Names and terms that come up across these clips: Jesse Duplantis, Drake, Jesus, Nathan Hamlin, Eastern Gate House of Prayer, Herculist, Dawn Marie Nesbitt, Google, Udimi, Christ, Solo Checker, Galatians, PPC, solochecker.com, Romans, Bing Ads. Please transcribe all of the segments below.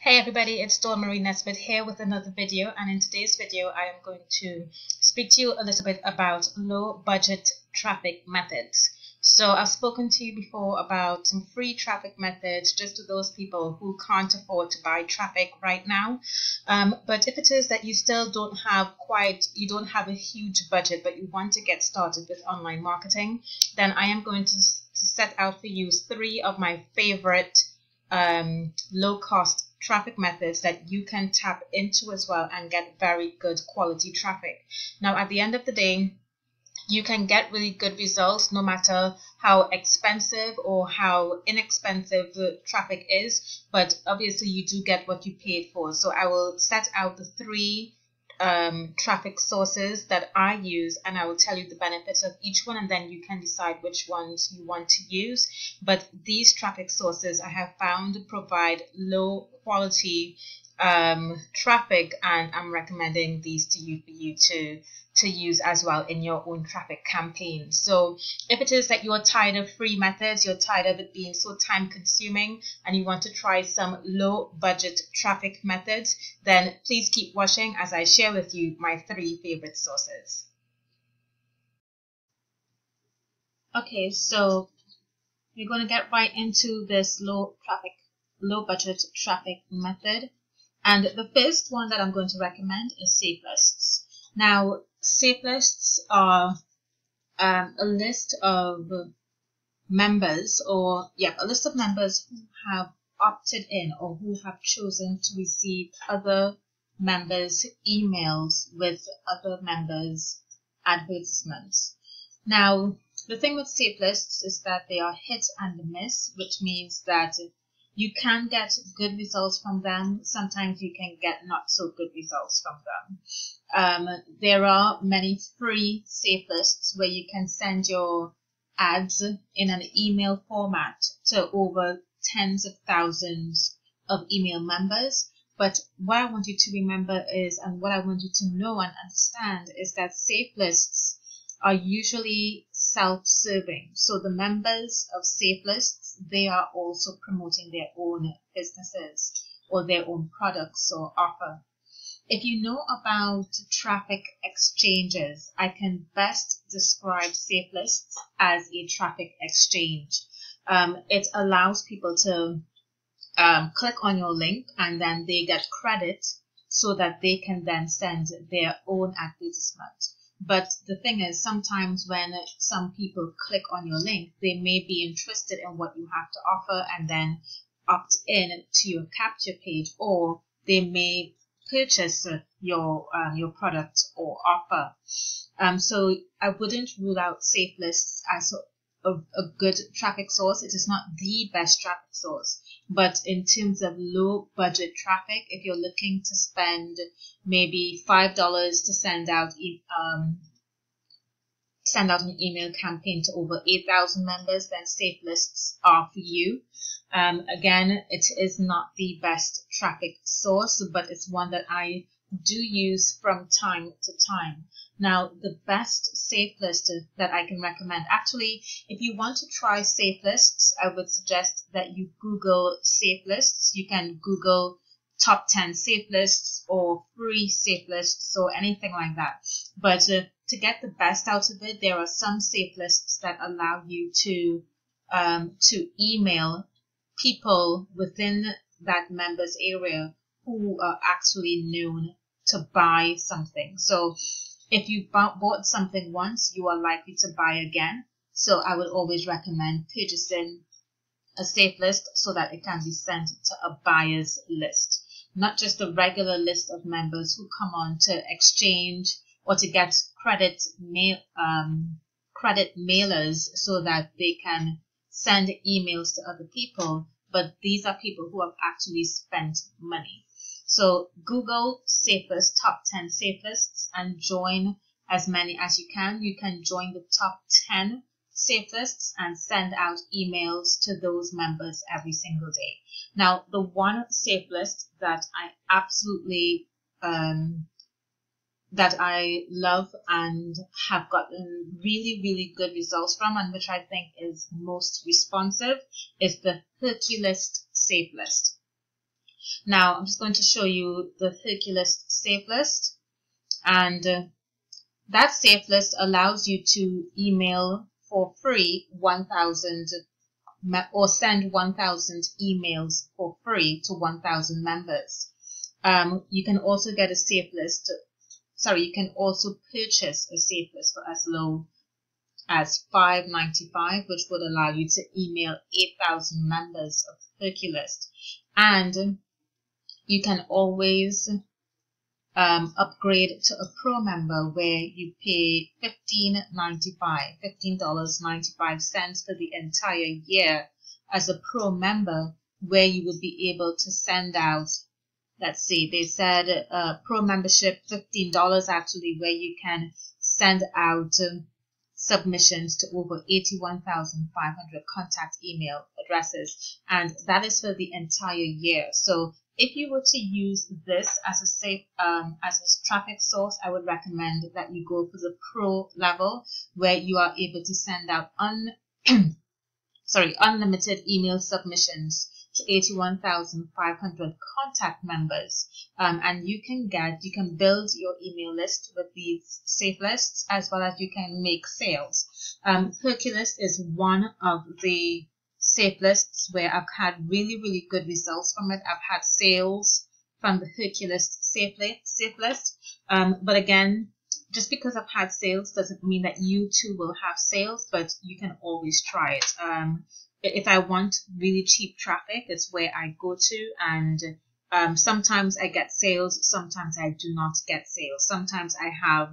Hey everybody, it's Dawn Marie Nesbitt here with another video, and in today's video I am going to speak to you a little bit about low budget traffic methods. So I've spoken to you before about some free traffic methods just to those people who can't afford to buy traffic right now. But if it is that you still don't have a huge budget, but you want to get started with online marketing, then I am going to set out for you three of my favorite low-cost traffic methods that you can tap into as well and get very good quality traffic. Now, at the end of the day, you can get really good results no matter how expensive or how inexpensive the traffic is, but obviously you do get what you paid for. So I will set out the three traffic sources that I use, and I will tell you the benefits of each one, and then you can decide which ones you want to use. But these traffic sources I have found provide low quality traffic, and I'm recommending these to you for you to use as well in your own traffic campaign. So if it is that you're tired of free methods, you're tired of it being so time consuming, and you want to try some low budget traffic methods, then please keep watching as I share with you my three favorite sources. Okay, so we're going to get right into this low budget traffic method. And the first one that I'm going to recommend is save lists. Now, save lists are a list of members who have opted in or who have chosen to receive other members' emails with other members' advertisements. Now, the thing with save lists is that they are hit and miss, which means that you can get good results from them. Sometimes you can get not so good results from them. There are many free save lists where you can send your ads in an email format to over tens of thousands of email members. But what I want you to remember is, and what I want you to know and understand, is that save lists are usually self-serving. So the members of save lists, they are also promoting their own businesses or their own products or offer. If you know about traffic exchanges, I can best describe save lists as a traffic exchange. It allows people to click on your link, and then they get credit so that they can then send their own advertisement. But the thing is, sometimes when some people click on your link, they may be interested in what you have to offer and then opt in to your capture page, or they may purchase your product or offer. So I wouldn't rule out save lists as a good traffic source. It is not the best traffic source, but in terms of low budget traffic, if you're looking to spend maybe $5 to send out an email campaign to over 8,000 members, then save lists are for you. Again, it is not the best traffic source, but it's one that I do use from time to time. Now, the best save list that I can recommend, actually, if you want to try save lists, I would suggest that you Google save lists. You can Google top 10 save lists or free save lists or anything like that. But to get the best out of it, there are some save lists that allow you to email people within that member's area who are actually known to buy something. So if you bought something once, you are likely to buy again. So I would always recommend purchasing a save list so that it can be sent to a buyer's list, not just a regular list of members who come on to exchange or to get credit mailers so that they can send emails to other people, but these are people who have actually spent money. So Google save list, top 10 save lists, and join as many as you can. You can join the top 10 save lists and send out emails to those members every single day. Now, the one save list that I absolutely that I love and have gotten really, really good results from, and which I think is most responsive, is the Herculist save list. Now I'm just going to show you the Herculist safe list, and that safe list allows you to email for free 1,000 or send 1,000 emails for free to 1,000 members. You can also get a safe list. Sorry, you can also purchase a safe list for as low as $5.95, which would allow you to email 8,000 members of Herculist. And you can always upgrade to a pro member, where you pay $15.95 for the entire year as a pro member, where you would be able to send out, let's see, they said pro membership $15 actually, where you can send out submissions to over 81,500 contact email addresses, and that is for the entire year. So if you were to use this as a safe traffic source, I would recommend that you go for the pro level, where you are able to send out unlimited email submissions to 81,500 contact members, and you can build your email list with these safe lists, as well as you can make sales. Herculist is one of the safe lists where I've had really good results from it. I've had sales from the Herculist safe list, but again, just because I've had sales doesn't mean that you too will have sales, but you can always try it. If I want really cheap traffic, it's where I go to, and sometimes I get sales, sometimes I do not get sales. Sometimes I have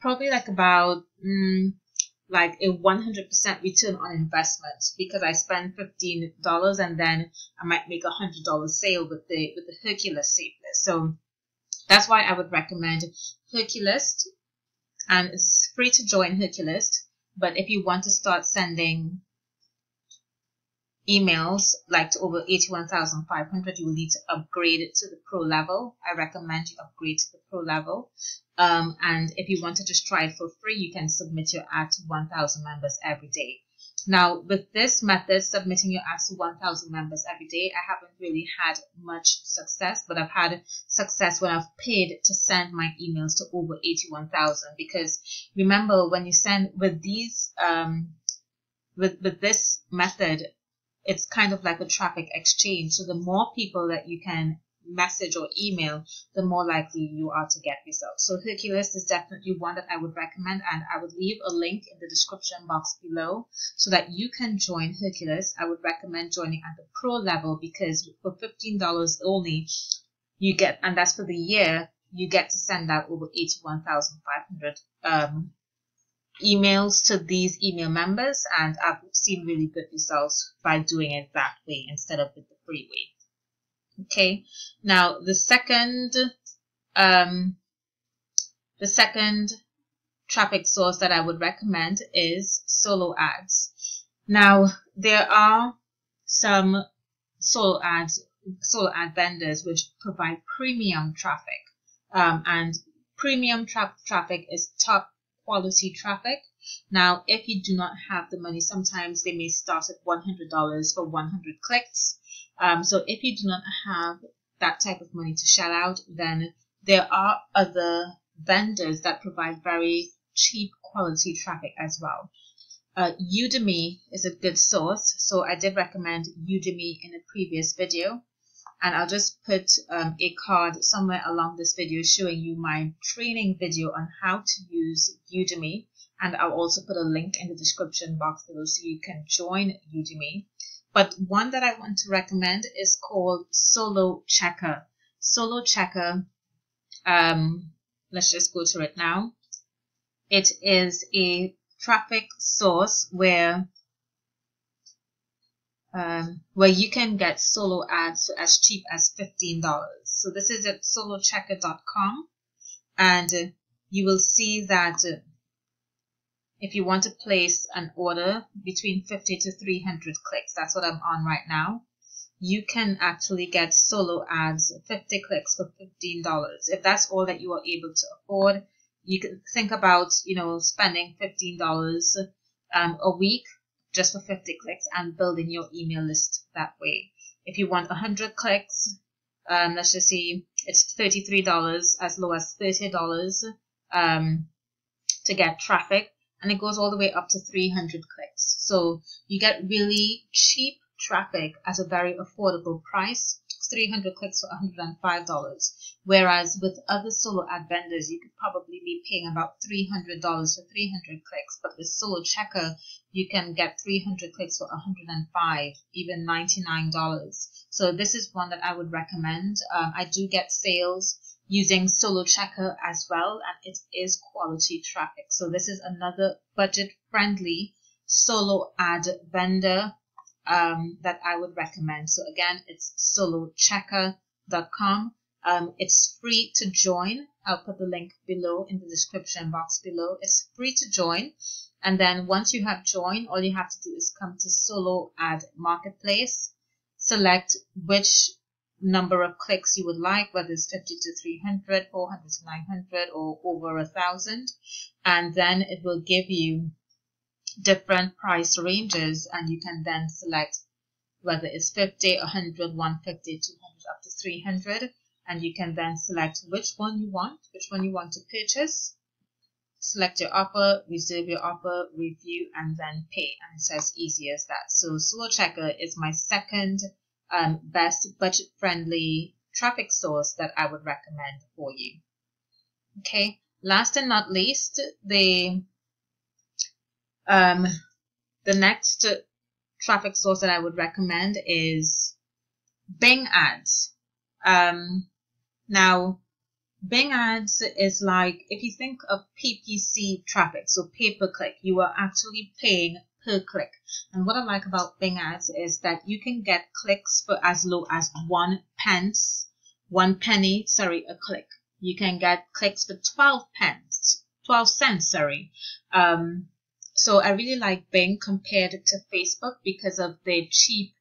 probably like about like a 100% return on investment, because I spend $15 and then I might make a $100 sale with the Herculist safe list. So that's why I would recommend Herculist, and it's free to join Herculist. But if you want to start sending emails like to over 81,500, you will need to upgrade it to the pro level. I recommend you upgrade to the pro level. And if you want to just try it for free, you can submit your ad to 1,000 members every day. Now, with this method, submitting your ads to 1,000 members every day, I haven't really had much success, but I've had success when I've paid to send my emails to over 81,000. Because remember, when you send with these, with this method, it's kind of like a traffic exchange. So the more people that you can message or email, the more likely you are to get results. So Herculist is definitely one that I would recommend, and I would leave a link in the description box below so that you can join Herculist. I would recommend joining at the pro level, because for $15 only, you get, and that's for the year, you get to send out over 81,500 emails to these email members, and I've seen really good results by doing it that way instead of with the free way. Okay, now the second traffic source that I would recommend is solo ads. Now there are some solo ad vendors which provide premium traffic, and premium traffic is top quality traffic. Now, if you do not have the money, sometimes they may start at $100 for 100 clicks. So if you do not have that type of money to shell out, then there are other vendors that provide very cheap quality traffic as well. Udimi is a good source, so I did recommend Udimi in a previous video. And I'll just put a card somewhere along this video showing you my training video on how to use Udimi. And I'll also put a link in the description box below so you can join Udimi. But one that I want to recommend is called Solo Checker. Solo Checker, let's just go to it now. It is a traffic source where you can get solo ads for as cheap as $15. So this is at solochecker.com, and you will see that if you want to place an order between 50 to 300 clicks, that's what I'm on right now, you can actually get solo ads 50 clicks for $15. If that's all that you are able to afford, you can think about, you know, spending $15 a week just for 50 clicks and building your email list that way. If you want 100 clicks, Let's just see, it's $33, as low as $30 to get traffic, and it goes all the way up to 300 clicks. So you get really cheap traffic at a very affordable price, 300 clicks for $105. Whereas with other solo ad vendors, you could probably be paying about $300 for 300 clicks. But with Solo Checker, you can get 300 clicks for $105, even $99. So this is one that I would recommend. I do get sales using Solo Checker as well, and it is quality traffic. So this is another budget-friendly solo ad vendor that I would recommend. So again, it's solochecker.com. It's free to join. I'll put the link below in the description box below. It's free to join. And then once you have joined, all you have to do is come to Solo Ad Marketplace, select which number of clicks you would like, whether it's 50 to 300, 400 to 900, or over 1,000. And then it will give you different price ranges, and you can then select whether it's 50, 100, 150, 200, up to 300. And you can then select which one you want to purchase, select your offer, reserve your offer, review, and then pay. And it's as easy as that. So Solo Checker is my second best budget-friendly traffic source that I would recommend for you. Okay, last and not least, the next traffic source that I would recommend is Bing Ads. Now, Bing Ads is like, if you think of PPC traffic, so pay per click, you are actually paying per click. And what I like about Bing Ads is that you can get clicks for as low as 1 penny a click. You can get clicks for 12 cents, sorry. So I really like Bing compared to Facebook because of the cheap,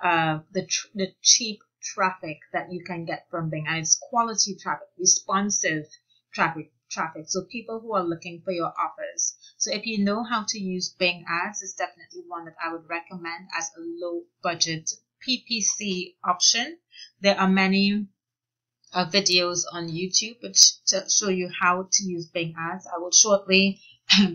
the cheap traffic that you can get from Bing, and it's quality traffic, responsive traffic. So people who are looking for your offers. So if you know how to use Bing Ads, it's definitely one that I would recommend as a low budget PPC option. There are many videos on YouTube which show you how to use Bing Ads. I will shortly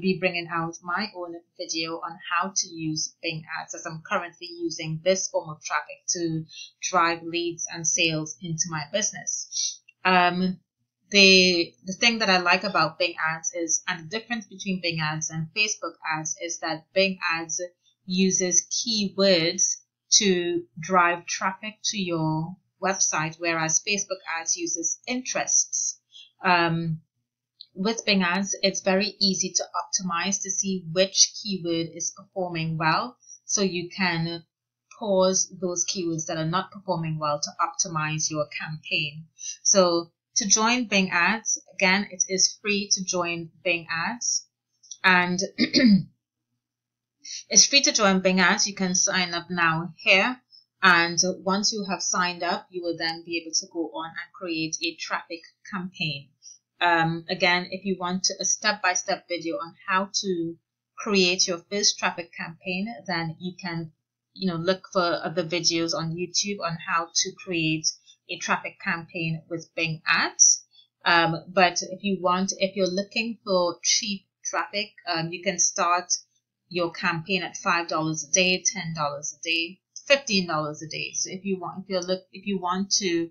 be bringing out my own video on how to use Bing Ads, as I'm currently using this form of traffic to drive leads and sales into my business. The thing that I like about Bing Ads is, and the difference between Bing Ads and Facebook ads is that Bing Ads uses keywords to drive traffic to your website, whereas Facebook ads uses interests. With Bing Ads, it's very easy to optimize to see which keyword is performing well. So you can pause those keywords that are not performing well to optimize your campaign. So to join Bing Ads, again, it is free to join Bing Ads. And it's free to join Bing Ads. You can sign up now here. And once you have signed up, you will then be able to go on and create a traffic campaign. Again, if you want a step-by-step video on how to create your first traffic campaign, then you can, look for other videos on YouTube on how to create a traffic campaign with Bing Ads. But if you're looking for cheap traffic, you can start your campaign at $5 a day, $10 a day, $15 a day. So if you want to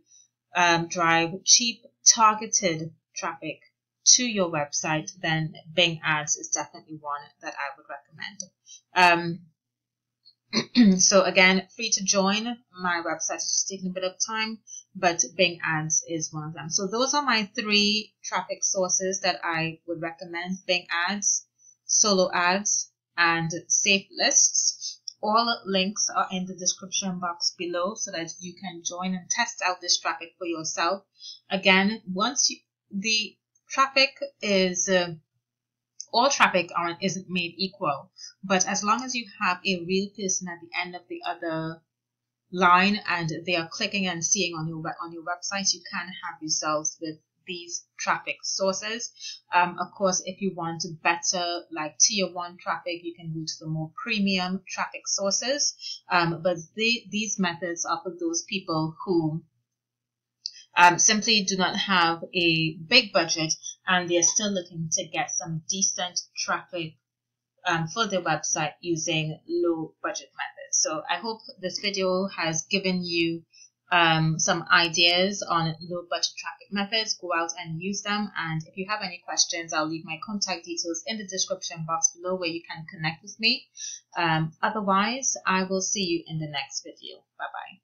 drive cheap targeted traffic to your website, then Bing Ads is definitely one that I would recommend. So again, free to join. My website is just taking a bit of time, but Bing Ads is one of them. So those are my three traffic sources that I would recommend: Bing Ads, Solo Ads, and Safe Lists. All links are in the description box below so that you can join and test out this traffic for yourself. Again, the traffic is, all traffic isn't made equal, but as long as you have a real person at the end of the other line and they are clicking and seeing on your website, you can have results with these traffic sources. Of course, if you want to better, like tier 1 traffic, you can go to the more premium traffic sources. But these methods are for those people who simply do not have a big budget and they're still looking to get some decent traffic for their website using low budget methods. So I hope this video has given you some ideas on low budget traffic methods. Go out and use them, and if you have any questions, I'll leave my contact details in the description box below where you can connect with me. Otherwise, I will see you in the next video. Bye bye.